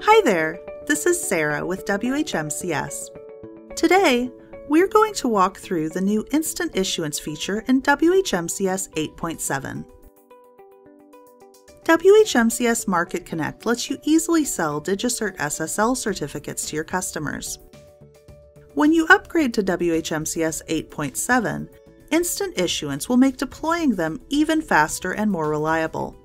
Hi there, this is Sarah with WHMCS. Today, we're going to walk through the new Instant Issuance feature in WHMCS 8.7. WHMCS Market Connect lets you easily sell DigiCert SSL certificates to your customers. When you upgrade to WHMCS 8.7, Instant Issuance will make deploying them even faster and more reliable.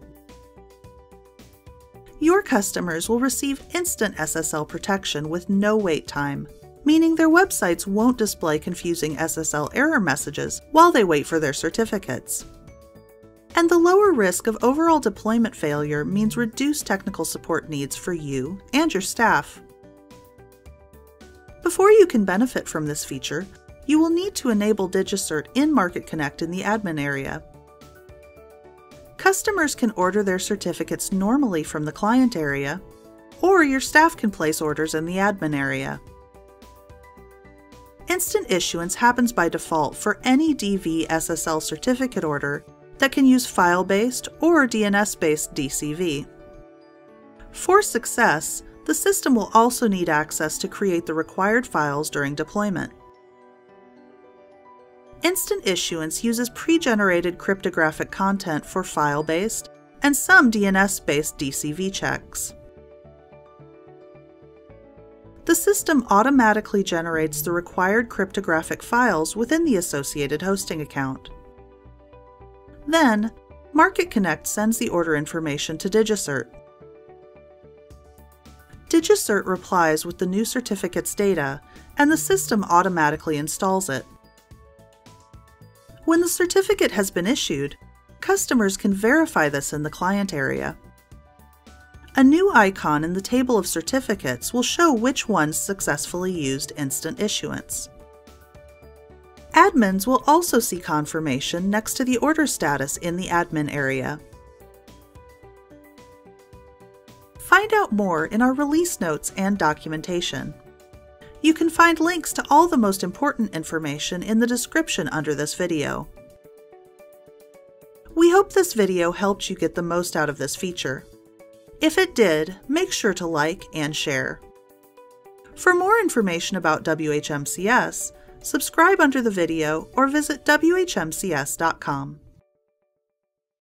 Your customers will receive instant SSL protection with no wait time, meaning their websites won't display confusing SSL error messages while they wait for their certificates. And the lower risk of overall deployment failure means reduced technical support needs for you and your staff. Before you can benefit from this feature, you will need to enable DigiCert in Market Connect in the admin area. Customers can order their certificates normally from the client area, or your staff can place orders in the admin area. Instant issuance happens by default for any DV SSL certificate order that can use file-based or DNS-based DCV. For success, the system will also need access to create the required files during deployment. Instant issuance uses pre-generated cryptographic content for file-based and some DNS-based DCV checks. The system automatically generates the required cryptographic files within the associated hosting account. Then, Market Connect sends the order information to DigiCert. DigiCert replies with the new certificate's data, and the system automatically installs it. When the certificate has been issued, customers can verify this in the client area. A new icon in the table of certificates will show which ones successfully used instant issuance. Admins will also see confirmation next to the order status in the admin area. Find out more in our release notes and documentation. You can find links to all the most important information in the description under this video. We hope this video helped you get the most out of this feature. If it did, make sure to like and share. For more information about WHMCS, subscribe under the video or visit WHMCS.com.